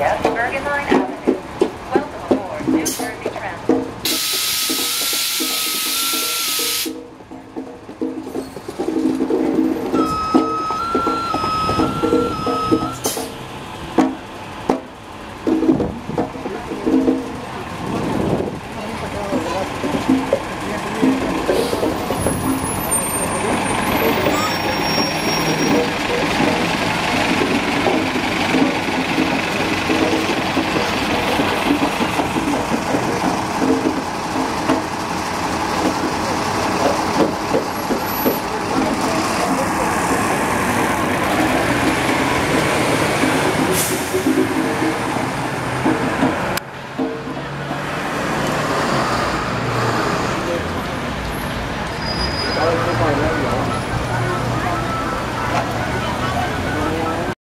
Yes, Bergen.